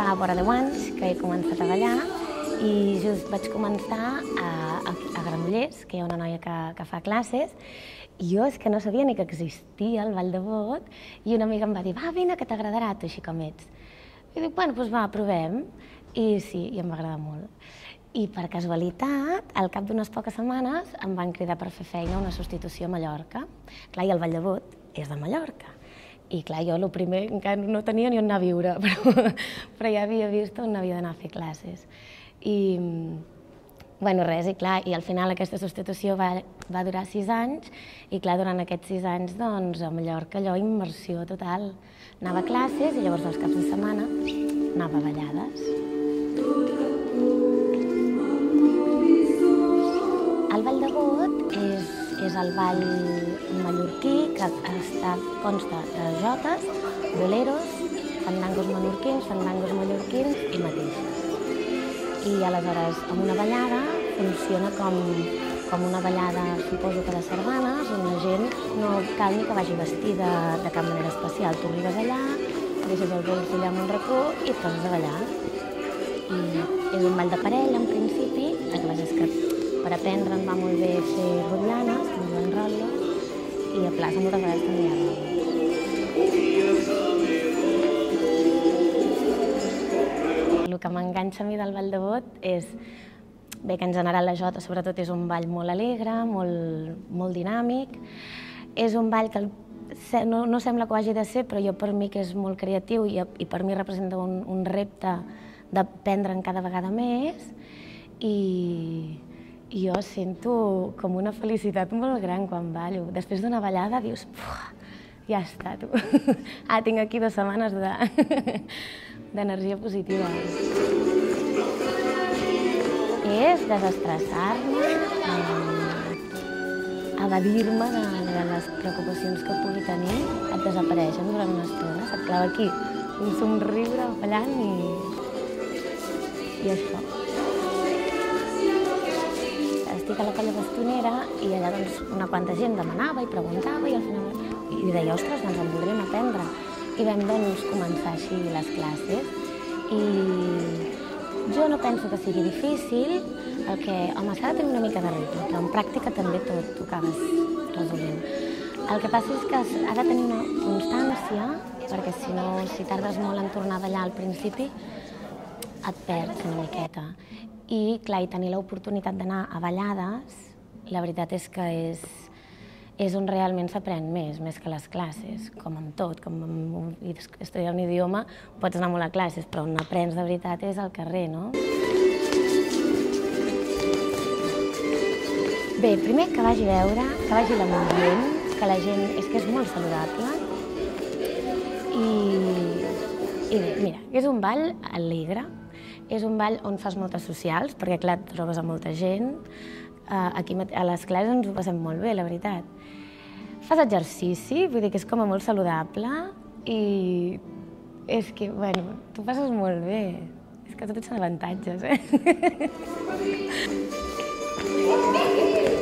fa vora 10 anys que he començat a ballar i just vaig començar a Granollers, que hi ha una noia que fa classes, i jo és que no sabia ni que existia el Ball de Bot, i una amiga em va dir, va, vine, que t'agradarà tu així com ets. I dic, bueno, doncs va, provem. I sí, i em va agradar molt. I per casualitat, al cap d'unes poques setmanes, em van cridar per fer feina una substitució a Mallorca. Clar, i el Ball de Bot és de Mallorca. I clar, jo el primer encara no tenia ni on anar a viure, però ja havia vist on havia d'anar a fer classes. I, bueno, res, i clar, i al final aquesta substitució va durar 6 anys, i clar, durant aquests 6 anys, doncs, a Mallorca, allò, immersió total. Anava a classes i llavors els caps de setmana anava a ballades. El Ball de Bot és el ball mallorquí que consta de jotes, boleros, fandangos mallorquins i mateixes. I aleshores, amb una ballada, funciona com una ballada, suposo que de Cervanes, on la gent no cal ni que vagi vestida de cap manera especial. Tu arribes allà, deixes el vell allà amb un racó i et poses a ballar. I és un ball de parella, en principi, la cosa és que per aprendre em va molt bé fer rotllanes, que em diuen rotllos, i a plaça moltes vegades també hi ha rotllos. El que m'enganxa a mi del Ball de Bot és que en general la jota sobretot és un ball molt alegre, molt dinàmic. És un ball que no sembla que ho hagi de ser, però jo per mi que és molt creatiu i per mi representa un repte d'aprendre'n cada vegada més. I jo sento com una felicitat molt gran quan ballo. Després d'una ballada dius, ja està, tu. Ah, tinc aquí 2 setmanes d'energia positiva. És desestressar-me, evadir-me de les preocupacions que pugui tenir, et desapareixen durant una estona, se't clava aquí un somriure ballant i això. Estic a la colla bastonera i allà una quanta gent demanava i preguntava i al final i deia, ostres, doncs en voldríem aprendre. I vam començar així les classes i jo no penso que sigui difícil, el que, home, s'ha de tenir una mica de ritme, però en pràctica també tot ho acabes resolent. El que passa és que ha de tenir una constància, perquè si no, si tardes molt en tornar a ballar al principi, et perds una miqueta. I clar, i tenir l'oportunitat d'anar a ballades, la veritat és que és on realment s'aprèn més que les classes, com amb tot, com estudiar un idioma, pots anar molt a classes, però on aprens de veritat és al carrer, no? Bé, primer que vagi a veure, que vagi la moviment, que la gent és que és molt saludable. I bé, mira, és un ball alegre, és un ball on fas moltes socials, perquè clar, et trobes a molta gent. Aquí a les classes ens ho passem molt bé, la veritat. Fas exercici, vull dir que és com a molt saludable i és que, bueno, t'ho passes molt bé. És que tot són avantatges, eh?